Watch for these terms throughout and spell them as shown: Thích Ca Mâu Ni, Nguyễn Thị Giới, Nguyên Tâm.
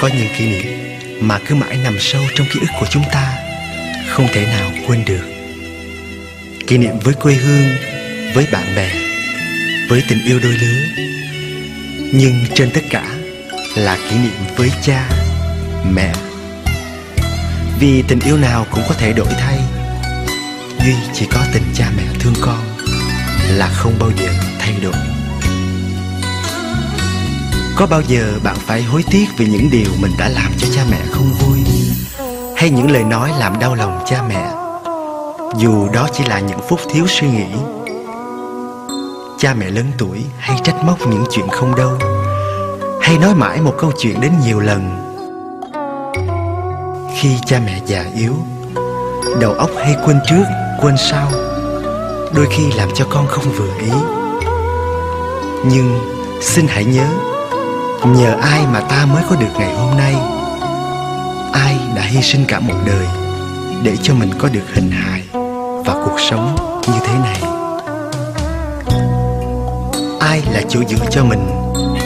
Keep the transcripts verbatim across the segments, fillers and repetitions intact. Có những kỷ niệm mà cứ mãi nằm sâu trong ký ức của chúng ta, không thể nào quên được. Kỷ niệm với quê hương, với bạn bè, với tình yêu đôi lứa. Nhưng trên tất cả là kỷ niệm với cha, mẹ. Vì tình yêu nào cũng có thể đổi thay, duy chỉ có tình cha mẹ thương con là không bao giờ thay đổi. Có bao giờ bạn phải hối tiếc vì những điều mình đã làm cho cha mẹ không vui, hay những lời nói làm đau lòng cha mẹ, dù đó chỉ là những phút thiếu suy nghĩ? Cha mẹ lớn tuổi hay trách móc những chuyện không đâu, hay nói mãi một câu chuyện đến nhiều lần. Khi cha mẹ già yếu, đầu óc hay quên trước, quên sau, đôi khi làm cho con không vừa ý. Nhưng xin hãy nhớ, nhờ ai mà ta mới có được ngày hôm nay? Ai đã hy sinh cả một đời để cho mình có được hình hài và cuộc sống như thế này? Ai là chỗ dựa cho mình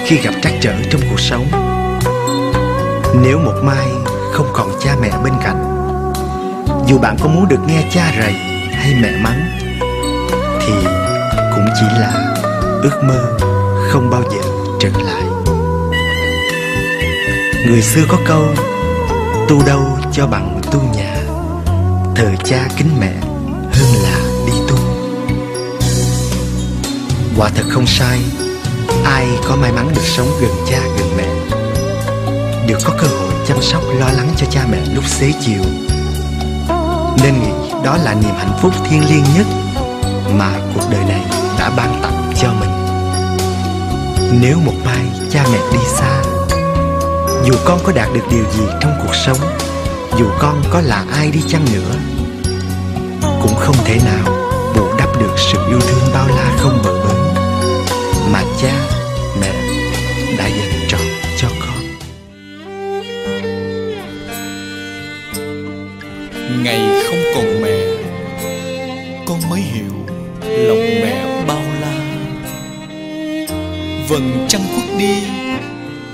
khi gặp trắc trở trong cuộc sống? Nếu một mai không còn cha mẹ bên cạnh, dù bạn có muốn được nghe cha rầy hay mẹ mắng, thì cũng chỉ là ước mơ không bao giờ trở lại. Người xưa có câu, tu đâu cho bằng tu nhà, thờ cha kính mẹ hơn là đi tu. Quả thật không sai, ai có may mắn được sống gần cha gần mẹ, được có cơ hội chăm sóc lo lắng cho cha mẹ lúc xế chiều, nên nghĩ đó là niềm hạnh phúc thiêng liêng nhất mà cuộc đời này đã ban tặng cho mình. Nếu một mai cha mẹ đi xa, dù con có đạt được điều gì trong cuộc sống, dù con có là ai đi chăng nữa, cũng không thể nào bù đắp được sự yêu thương bao la không bờ bến mà cha mẹ đã dành trọn cho con. Ngày không còn mẹ, con mới hiểu lòng mẹ bao la. Vầng trăng khuất đi,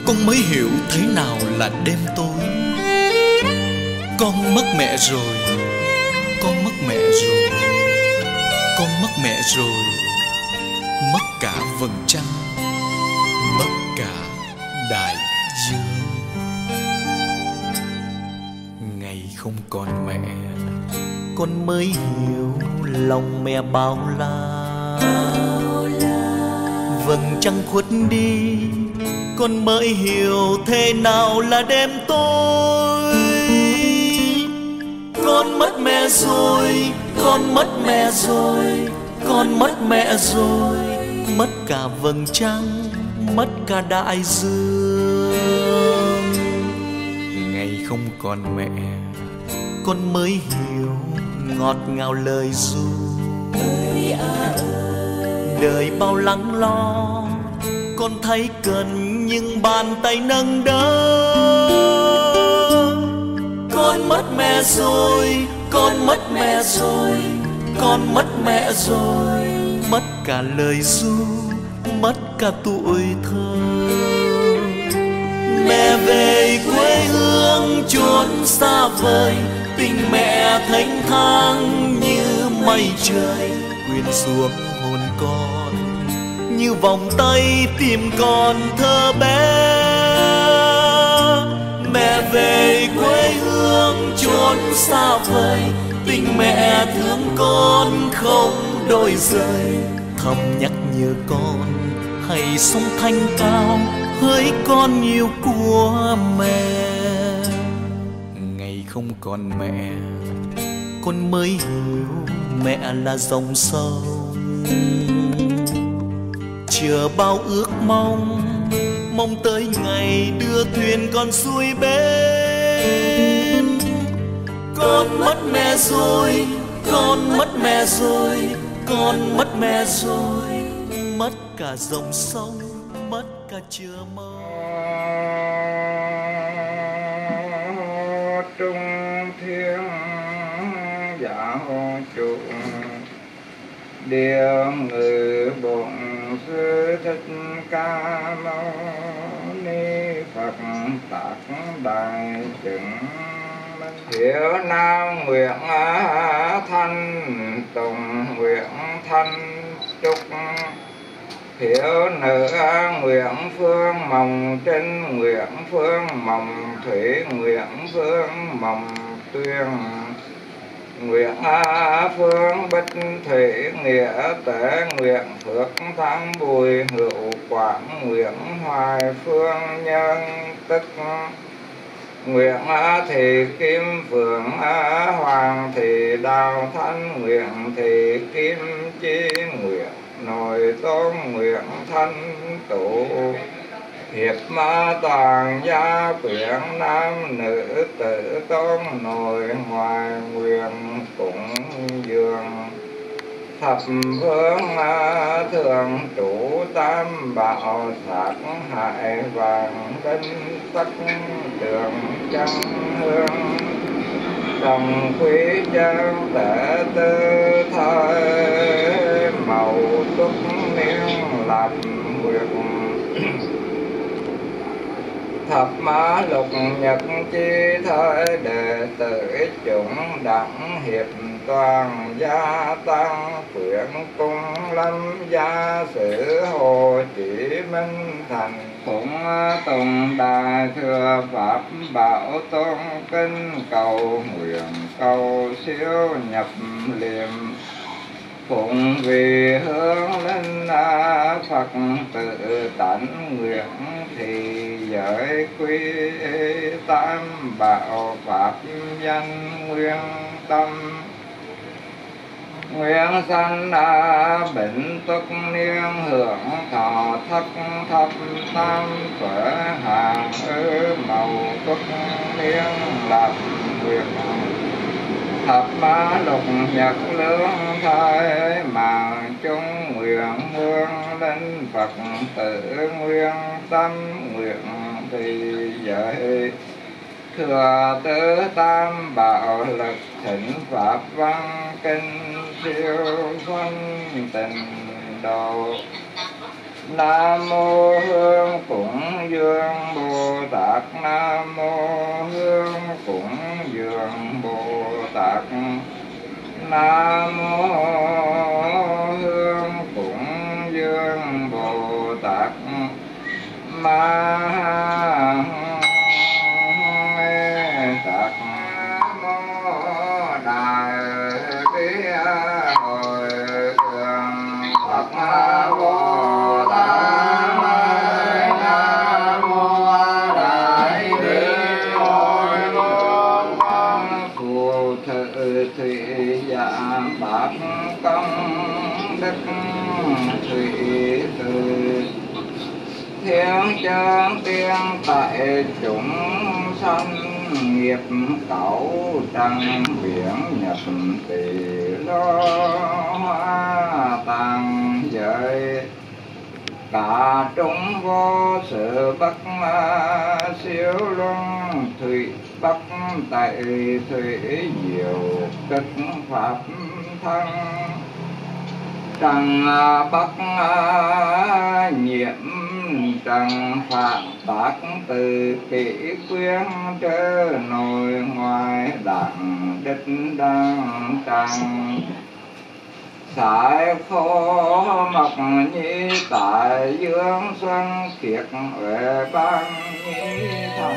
con mới hiểu thế nào là đêm tối. Con mất mẹ rồi, con mất mẹ rồi, con mất mẹ rồi. Mất cả vầng trăng, mất cả đại dương. Ngày không còn mẹ, con mới hiểu lòng mẹ bao la. Vầng trăng khuất đi, con mới hiểu thế nào là đêm tối. Con mất mẹ rồi, con mất mẹ rồi, con mất mẹ rồi. Mất cả vầng trăng, mất cả đại dương. Ngày không còn mẹ, con mới hiểu ngọt ngào lời ru. Đời bao lắng lo, con thấy cần những bàn tay nâng đỡ. Con mất mẹ rồi, con mất mẹ rồi, con mất mẹ rồi. Mất cả lời ru, mất cả tuổi thơ. Mẹ về quê hương chốn xa vời, tình mẹ thênh thang như mây trời. Quyện xuống hồn con như vòng tay tìm con thơ bé. Mẹ về quê hương chốn xa vời, tình mẹ thương con không đổi rời. Thầm nhắc nhở con hãy sống thanh cao, hỡi con yêu của mẹ. Ngày không còn mẹ, con mới hiểu mẹ là dòng sông chứa bao ước mong, mong tới ngày đưa thuyền con xuôi bến. Con mất mẹ rồi, con mất mẹ rồi, con mất mẹ rồi. Mất cả dòng sông, mất cả chứa mơ. Trung thiên giáo trụ điều ngự bổn sư Thích Ca Mâu Ni Phật. tạc đại chứng hiểu nam nguyện thanh tùng nguyện thanh trúc hiểu nữ nguyện phương mồng trinh nguyện phương mồng thủy nguyện phương mồng tuyên nguyện phương bích thủy nghĩa tế nguyện phước thắng bùi hữu quảng nguyện hoài phương nhân tức nguyện thị kim phượng hoàng thị đào thanh nguyện thị kim chi nguyện nội tôn nguyện thanh tụ hiệp ma toàn gia quyện nam nữ tự tôn nội ngoài nguyện cũng dường thập phương thường chủ tam bảo sát hại vàng tinh sắc đường trăng hương đồng quý chân tể tư thời màu túc niên làm nguyện thập má lục nhật chi thời đệ tử chúng đẳng hiệp toàn gia tăng quyển cung lâm gia sử hồ chỉ minh thành cũng tùng đại thừa pháp bảo tôn kinh cầu nguyện cầu siêu nhập liệm phụng vì hướng linh Phật tự tánh nguyện thì giới quy tam bảo pháp danh nguyên tâm nguyện sanh bệnh túc niên hưởng thọ thất thập tam phở hàng ư màu túc niên lập nguyện thập ba lục nhật lương thai mà chung nguyện hương linh Phật tự nguyện tâm nguyện thì giới thừa tứ tam bảo lực thỉnh pháp văn kinh siêu văn tình độ nam mô hương cúng dường bồ tát nam mô hương cúng dường bồ tát nam mô hương cúng dường bồ tát ma chơn tiên tại chúng sanh nghiệp cẩu trăng biển nhập tỷ lô hoa tàng giới cả chúng vô sự bất siêu luân thủy bất tại thủy nhiều kích pháp thân trăng bất nhiễm trần phạm tác từ kỷ quyến trơ nội ngoài đặng đích đăng trăng sải khô mọc nhi tại dương xuân kiệt huệ ban nhi thần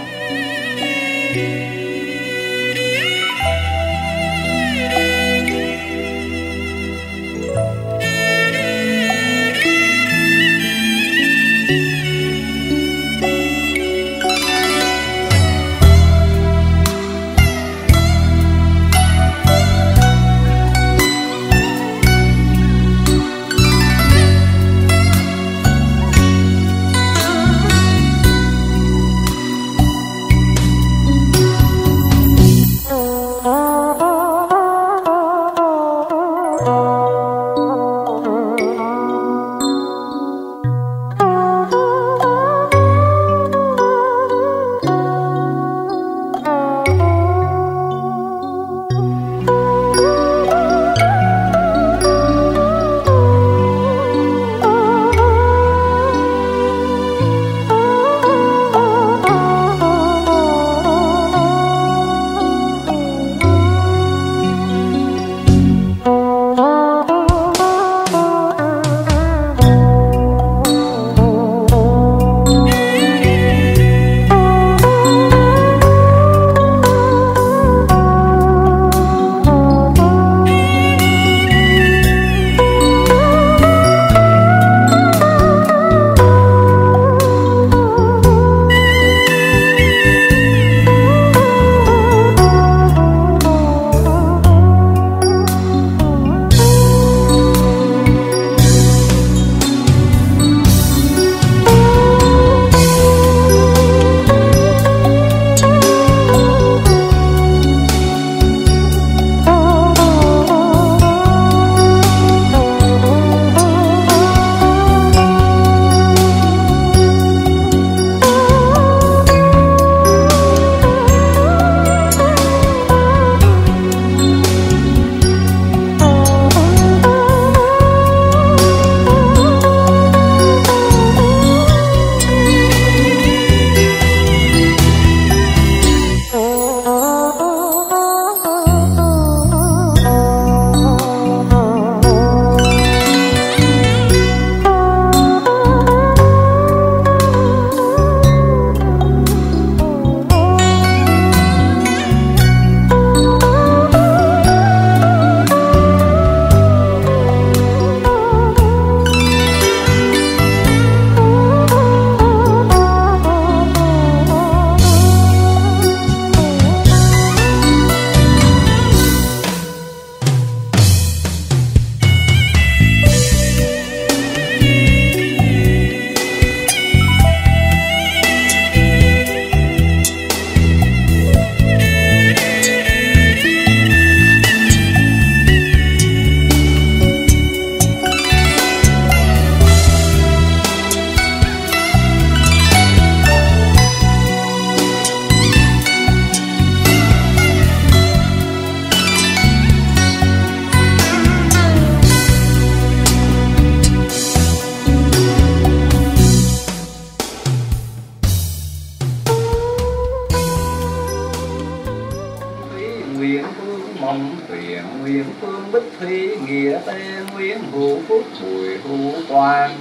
Phong, Tuyền, Nguyên, Phương, Bích Thủy, Nghĩa Tê, Nguyễn, Hữu Phúc, Bùi, Hữu Toàn,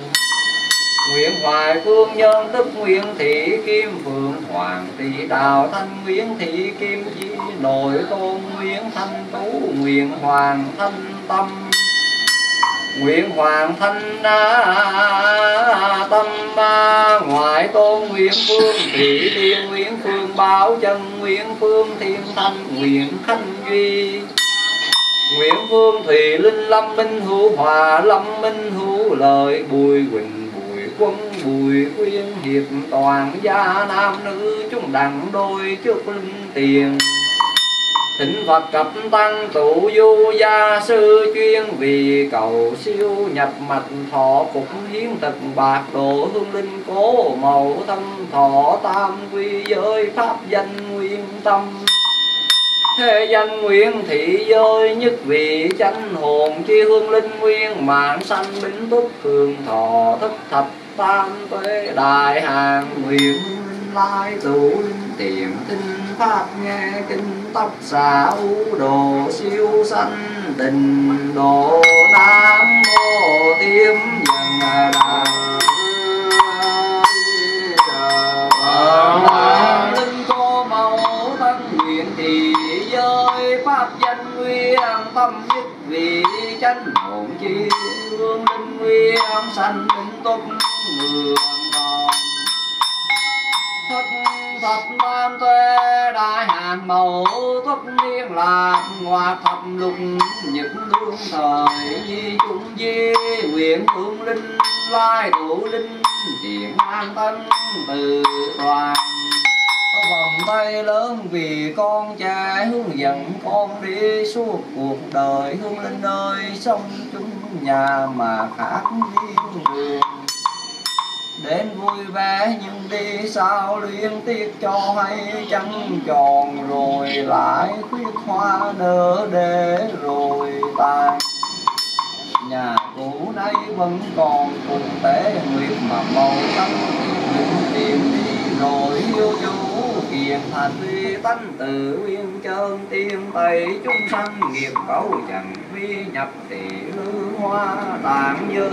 Nguyễn Hoài, Phương, Nhân, Tức, Nguyễn Thị, Kim, Phượng, Hoàng, Thị, Đào, Thanh, Nguyễn Thị, Kim, Chi, Nội, Tôn, Nguyễn, Thanh, Tú, Nguyễn, Hoàng, Thanh, Tâm, Nguyễn Hoàng Thanh Á Tâm Ba, Ngoại Tôn Nguyễn Phương Thị Thiên, Nguyễn Phương Bảo Chân, Nguyễn Phương Thiên Thanh, Nguyễn Khanh Duy, Nguyễn Phương Thùy Linh, Lâm Minh Hữu Hòa, Lâm Minh Hữu Lợi, Bùi Quỳnh, Bùi Quân, Bùi Quyên, Hiệp Toàn, Gia Nam Nữ chúng đặng đôi trước linh tiền. Thỉnh Phật cập tăng tụ du gia sư, chuyên vì cầu siêu nhập mạch thọ phục hiến tật bạc độ hương linh cố màu thân thọ tam quy giới pháp danh nguyên tâm. Thế danh Nguyễn Thị Giới nhất vị chánh hồn chi hương linh nguyên mạng sanh bính túc thường thọ thức thập tam tuế đại hàng nguyện lai tụ linh tiền tinh pháp nghe kinh tóc xà u đồ siêu sanh tình độ nam mô tiêm dần đà đà linh cô mẫu thân nguyện thì giới pháp danh nguyên tâm nhất vị chánh hồn chi hương linh nguyên sanh tinh túc mười thập tam tuế đại hạn mẫu tuất niên lạc ngoại thập lục những đương thời di chúng di nguyện phương linh lai thủ linh điện an tân từ toàn vòng tay lớn vì con trai hướng dẫn con đi suốt cuộc đời hương linh ơi sông chúng nhà mà khác riêng đường đến vui vẻ nhưng đi sao liên tiếc cho hay trăng tròn rồi lại khuyết hoa nở để rồi tàn. Nhà cũ nay vẫn còn cùng tế nguyệt mà màu tâm tìm tìm đi rồi yêu chú kiền thành uy tánh tự uyên trơn tim tây chúng sanh nghiệp cấu chẳng vi nhập tỷ lư hoa tàn dơi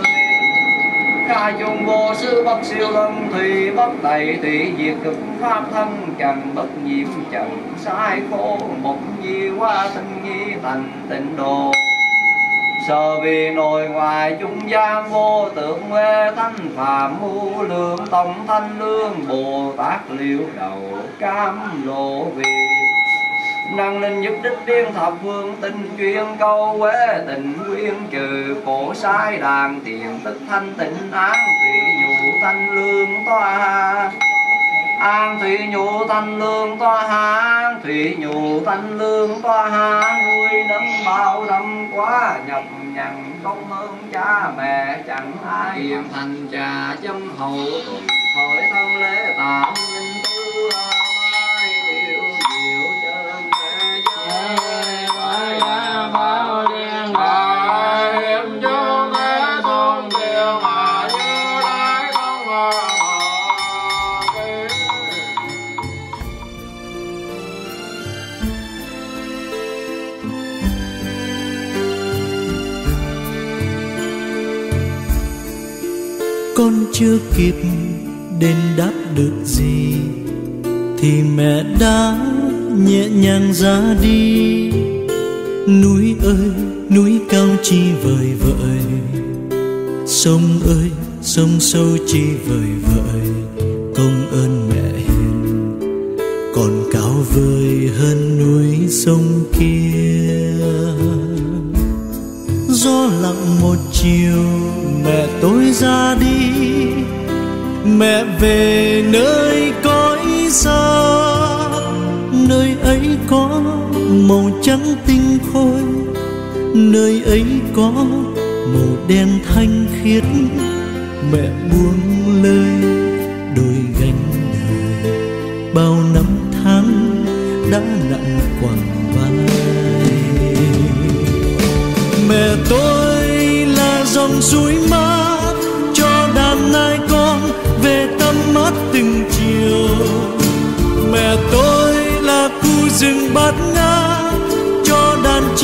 khai chung vô sư bất siêu lân thùy bất tẩy thủy diệt cực pháp thân trần bất nhiễm trần sai khô một nhi qua sinh nhi thành tịnh đồ sở vì nội ngoại chúng gian vô tượng mê thanh phàm u lượng tổng thanh lương bồ tát liễu đầu cam lộ vị năng linh giúp đích điên thập phương tinh chuyên câu quế tình quyên trừ cổ sai đàn tiền tức thanh tịnh an thủy nhụ thanh lương toa an thủy nhụ thanh lương toa an thủy nhụ thanh lương toa ha nuôi nấng bao năm quá nhập nhằn công ơn cha mẹ chẳng ai hiền thành trà châm hậu hỏi thân lễ tạo linh tu con chưa kịp đền đáp được gì thì mẹ đã nhẹ nhàng ra đi. Núi ơi núi cao chi vời vợi, sông ơi sông sâu chi vời vợi, công ơn mẹ hiền còn cao vời hơn núi sông kia. Gió lặng một chiều mẹ tôi ra đi, mẹ về nơi cõi xa. Nơi ấy có màu trắng tinh khôi, nơi ấy có màu đen thanh khiết. Mẹ buông lơi đôi gánh đời, bao năm tháng đã nặng quẳng vai. Mẹ tôi là dòng suối mát cho đàn nai con về tắm mát từng chiều. Mẹ tôi là khu rừng bát ngát cho đàn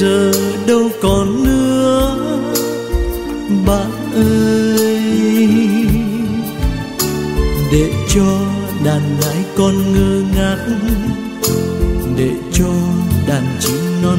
giờ đâu còn nữa bạn ơi. Để cho đàn nai con ngơ ngác, để cho đàn chim non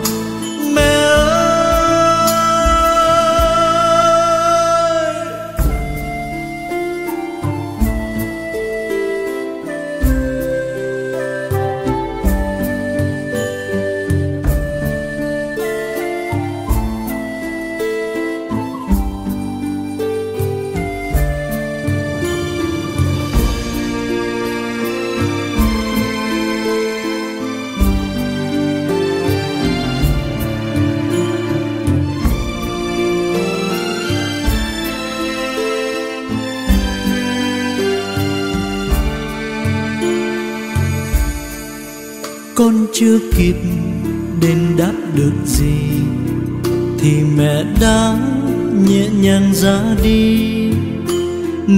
Mẹ ơi! Con chưa kịp đền đáp được gì thì mẹ đã nhẹ nhàng ra đi.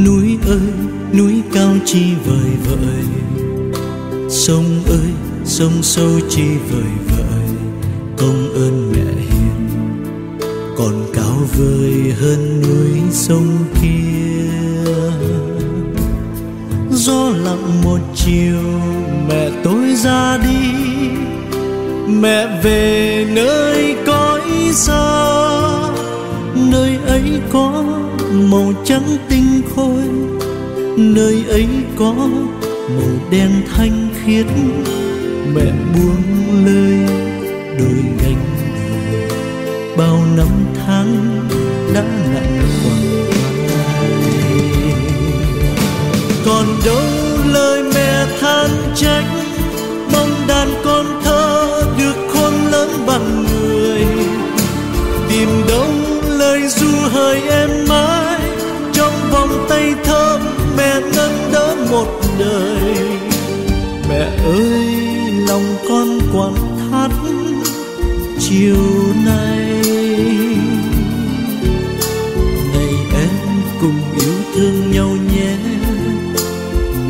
Núi ơi núi cao chi vời vợi, sông ơi sông sâu chi vời vợi. Công ơn mẹ hiền còn cao vời hơn núi sông kia. Gió lặng một chiều mẹ tôi ra đi, mẹ về nơi cõi xa. Nơi ấy có màu trắng tinh khôi, nơi ấy có màu đen thanh khiết. Mẹ buông lơi đôi gánh đời, bao năm tháng đã lạnh quằn quại. Còn đâu lời mẹ than trách, mong đàn con thơ được khôn lớn bằng người. Tìm đâu lời ru hời em mãi, trong vòng tay thơm mẹ nâng đỡ một đời. Mẹ ơi lòng con quặn thắt chiều nay. Này em cùng yêu thương nhau nhé,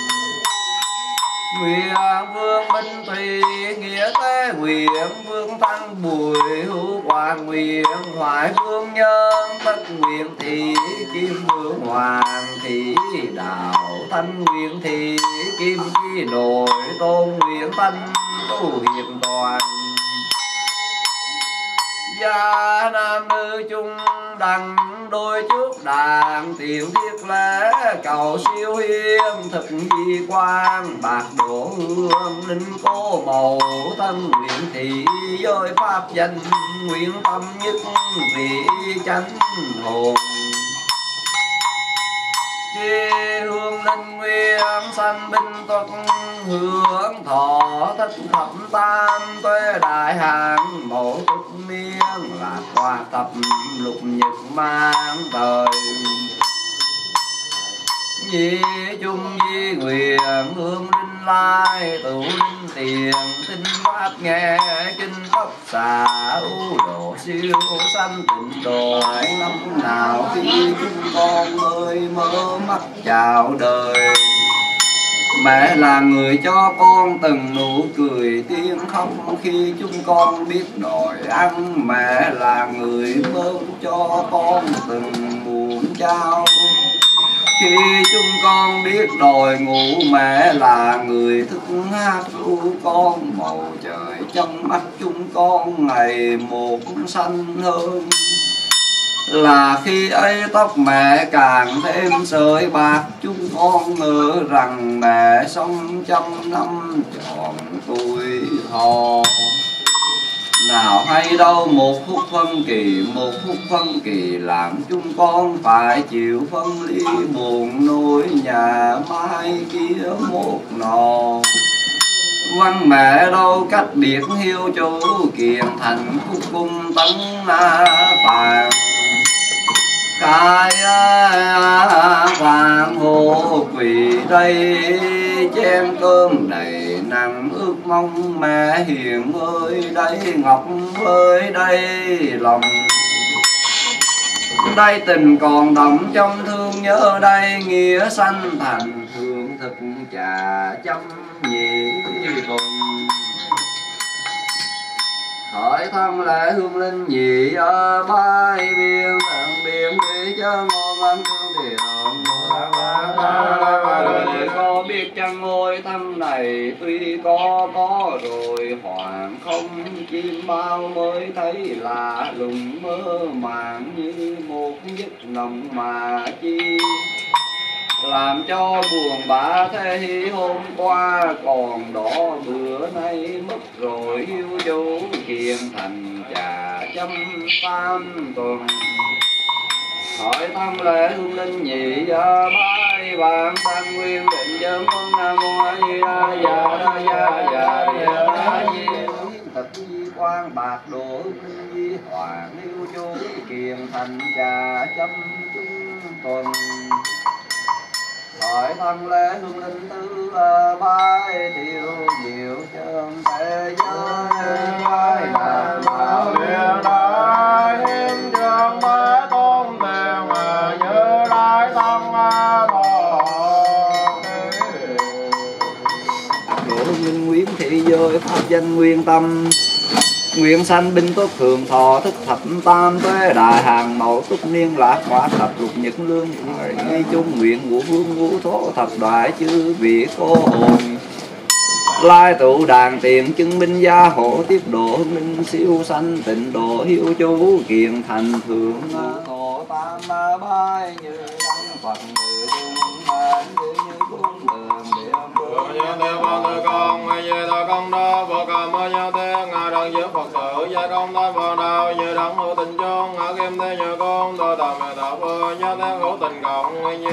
Nguyễn Vương Minh Thùy Nghĩa Tế Nguyễn Vương Tăng Bùi Hữu Hoàng Nguyễn Hoài Vương Nhân Tất Nguyễn Thị Kim Vương Hoàng Thị Đạo Thanh Nguyễn Thị Kim Chi Nội Tôn Nguyễn Thanh Tu Hiệp Đoàn gia nam nữ chung đằng đôi trước đàn tiểu thiết lễ cầu siêu hiên thực di quan bạc đổ hương linh cô màu thân nguyện thị giới pháp danh nguyện tâm nhất vị chánh hồn chi hương linh nguyên sanh binh tuất hưởng thọ thích thập tam tuế đại hạng mẫu túc miên lạc hòa tập lục nhật mang đời di chung di nguyện hương linh lai tụ linh tiền tinh pháp nghe kinh tóc xà ưu độ siêu sanh tịnh độ năm nào khi chúng con ơi mơ mắt chào đời. Mẹ là người cho con từng nụ cười tiếng khóc khi chúng con biết đòi ăn. Mẹ là người bơm cho con từng muỗng cháo khi chúng con biết đòi ngủ. Mẹ là người thức hát ru con màu trời trong mắt chúng con ngày một xanh hơn. Là khi ấy tóc mẹ càng thêm sợi bạc, chúng con ngờ rằng mẹ sống trăm năm tròn tuổi thọ. Nào hay đâu một phút phân kỳ, một phút phân kỳ làm chúng con phải chịu phân ly buồn nỗi nhà mai kia một nọ. Văn mẹ đâu cách biệt hiếu chú kiện thành khúc cung tấn na vàng cái vàng hồ quỳ đây chén cơm này nằm ước mong mẹ hiền ơi đây ngọc ơi đây lòng đây tình còn đọng trong thương nhớ đây nghĩa sanh thành hương thực trà chấm nhị cùng hỏi thân lễ hương linh nhị ở bãi biên tận biên đi chớ ngon ăn thương thì hồn có biết chăng ngôi thân này tuy có có rồi hoàng không chim bao mới thấy lạ lùng mơ màng như một giấc nồng mà chi làm cho buồn bã thế hôm qua còn đỏ bữa nay mất rồi yêu chú kiên thành trà chấm tam tuần hỏi thăm lễ hương linh nhị gia bái bạn tăng nguyên định chớ con nam mô a di đà dạ đa dạ dạ dạ di thật di quan bạc đổ di hoàng yêu chú kiên thành trà chấm tuần hỏi thân lễ hương linh tứ bái thiêu diệu chân thế giới bái làm bảo luyện đại với pháp danh Nguyên Tâm. Nguyện sanh binh tốt thường thọ, thức thập tam tuế đại hàng mẫu, túc niên lạc quả thập lục nhật lương ngay chung nguyện ngũ vương ngũ thố thập đại chư vị cô hồn. Lai tụ đàn tiền chứng minh gia hộ, tiếp độ minh siêu sanh tịnh độ hiếu chú kiện thành thượng thọ tam ba bay như đăng Phật tự dung như cung đường địa phương con về ta con đó vô cầm ở nhau thế ngài đang giữa Phật tử gia công thái vào đạo như đẳng hữu tình chốn ngã kim thế nhờ con tôi tạm về đạo ơi nhớ thế hữu tình cộng như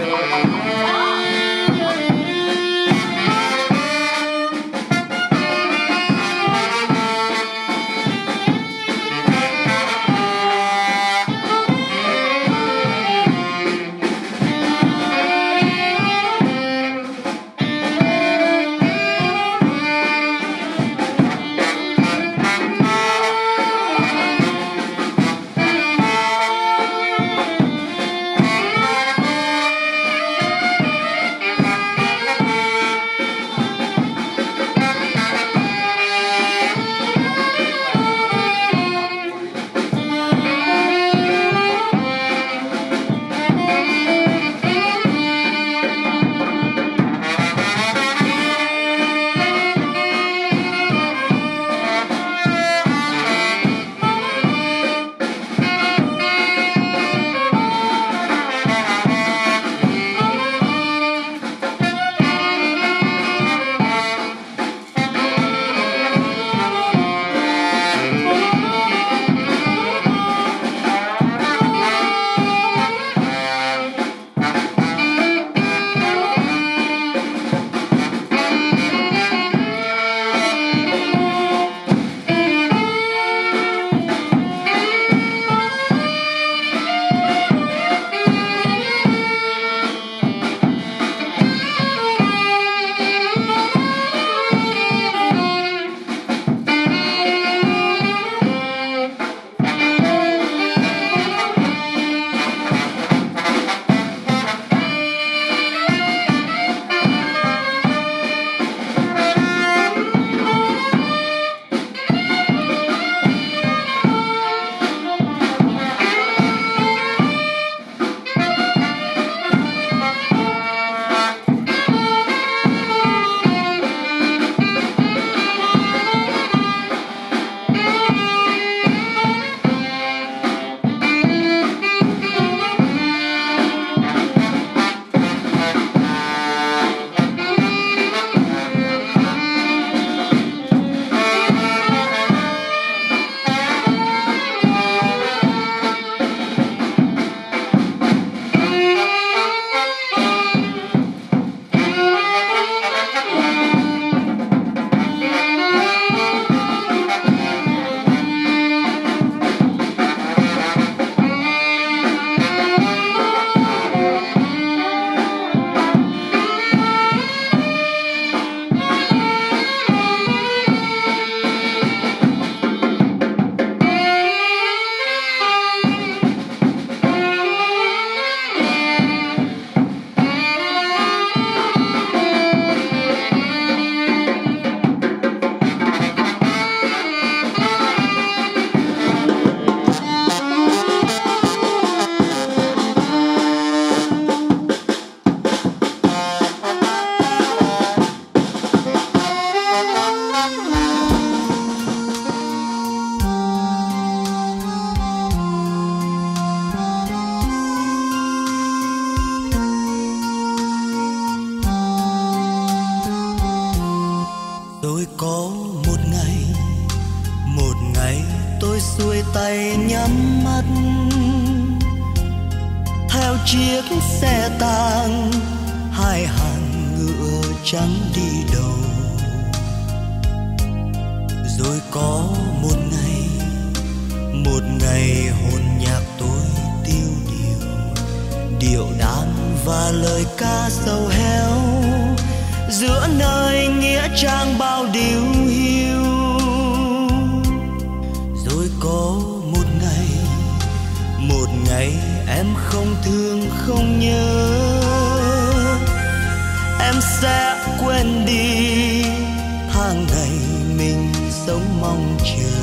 mình sống mong chờ.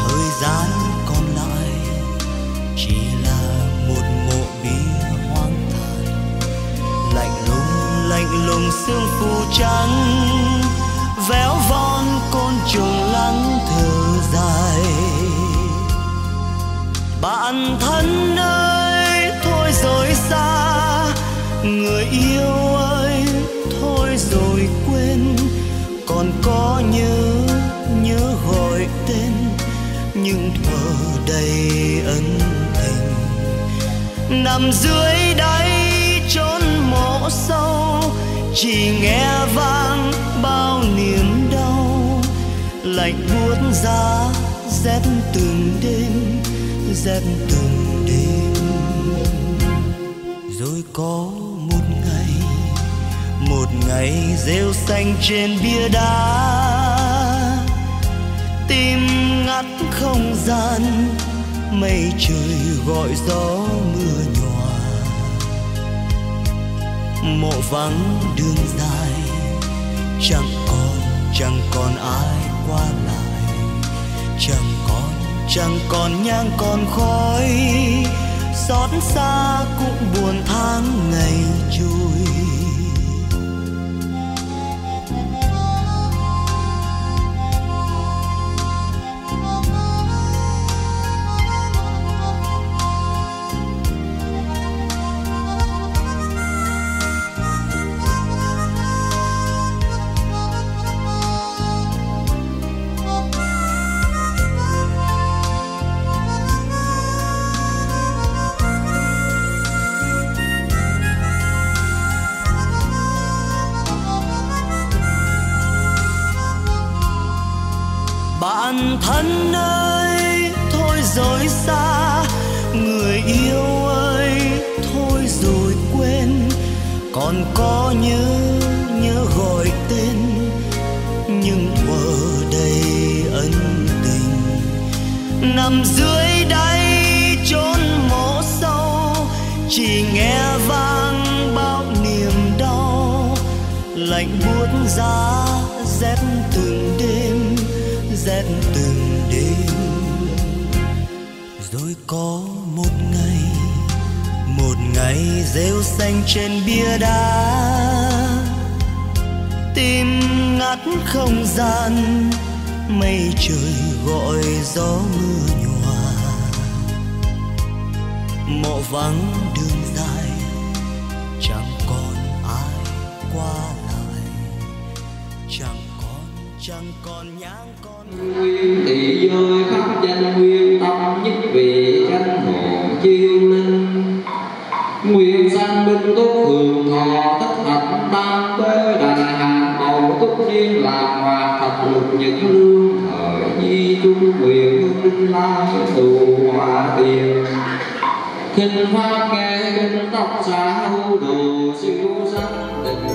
Thời gian còn lại chỉ là một mộ bia hoang tàn, lạnh lùng lạnh lùng sương phủ trắng, véo von côn trùng lắng thở dài. Bạn thân ơi thôi rồi xa, người yêu ơi thôi rồi quên, còn có nhớ nhớ gọi tên nhưng thở đầy ân tình. Nằm dưới đáy chốn mộ sâu, chỉ nghe vang bao niềm đau, lạnh buốt giá rét từng đêm rét từng đêm. Rồi có một ngày, một ngày rêu xanh trên bia đá, tim ngắt không gian, mây trời gọi gió mưa nhòa. Mộ vắng đường dài, chẳng còn chẳng còn ai qua lại, chẳng còn chẳng còn nhang còn khói, xót xa cũng buồn tháng ngày trôi. Bạn thân ơi thôi rồi xa, người yêu ơi thôi rồi quên, còn có nhớ nhớ gọi tên nhưng mơ đầy ân tình. Nằm dưới đáy chốn mộ sâu, chỉ nghe vang bao niềm đau, lạnh buốt giá rét từng đêm rét từng đêm. Rồi có một ngày, một ngày rêu xanh trên bia đá, tim ngắt không gian, mây trời gọi gió mưa nhòa. Mộ vắng đường dài, chẳng còn ai qua lại, chẳng còn chẳng còn nhang còn. Nguyễn Thị Giới khắp danh nguyên tâm nhất vị cánh hồn chiêu linh, nguyện sanh minh túc thường thọ tất hạnh tam tế đành hàng màu túc niên làm hòa thật lục nhật lương thời nhi trung quyền hương lai tù hòa tiền kinh hoa nghe kinh tóc xã hưu đồ siêu sanh định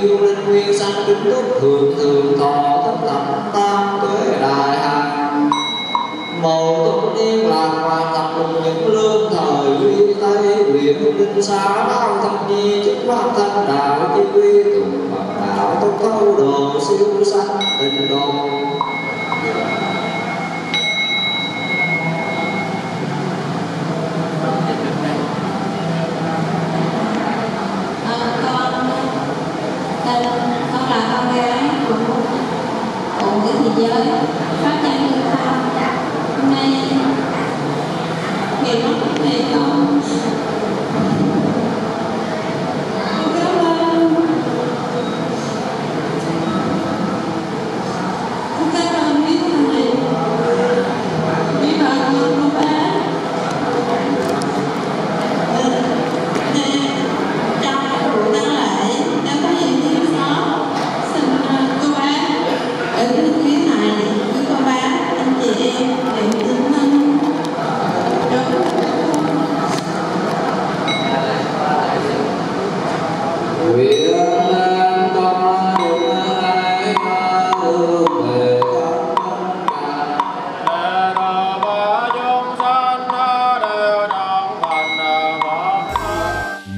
chiêu linh nguyên sanh kính túc thường thường thọ thất lập tam tuế đại hành. Màu túc niên lạc hòa tập cùng những lương thời duy tây nguyện minh xá đạo thanh nhi chính pháp thanh đạo chi quy tùng bậc đạo túc thâu đồ siêu sanh tình đồ. Giới phát ra như sau. Hôm nay ngày rất ngày con cảm ơn cảm ơn quý thằng này quý bà con cô bé nên trong vụ đáng lễ đã có những thiếu sót xin cô bé ở cái quý để đứng lên đúng.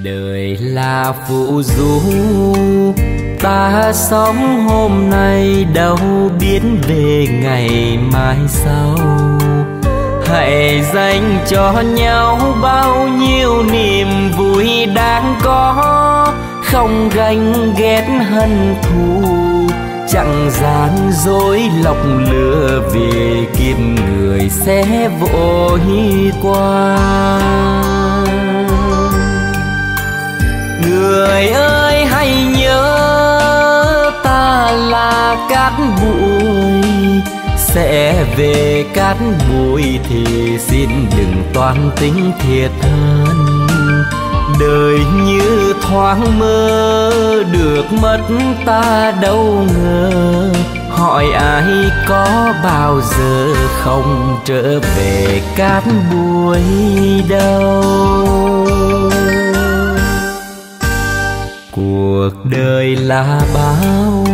Đời là phụ du, ta sống hôm nay đâu biết về ngày mai sau. Hãy dành cho nhau bao nhiêu niềm vui đáng có, không ganh ghét hận thù, chẳng gian dối lọc lừa về kiếp người sẽ vội qua. Người ơi hãy nhớ ta là cát bụi, sẽ về cát bụi thì xin đừng toan tính thiệt hơn. Đời như thoáng mơ được mất ta đâu ngờ, hỏi ai có bao giờ không trở về cát bụi đâu. Cuộc đời là bao,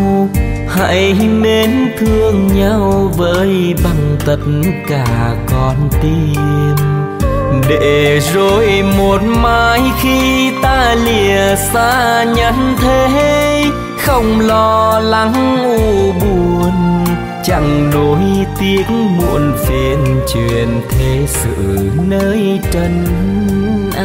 hãy mến thương nhau với bằng tất cả con tim, để rồi một mai khi ta lìa xa nhân thế, không lo lắng u buồn, chẳng nỗi tiếc muộn phiền truyền thế sự nơi trần ai.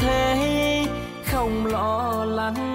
thế, không lo lắng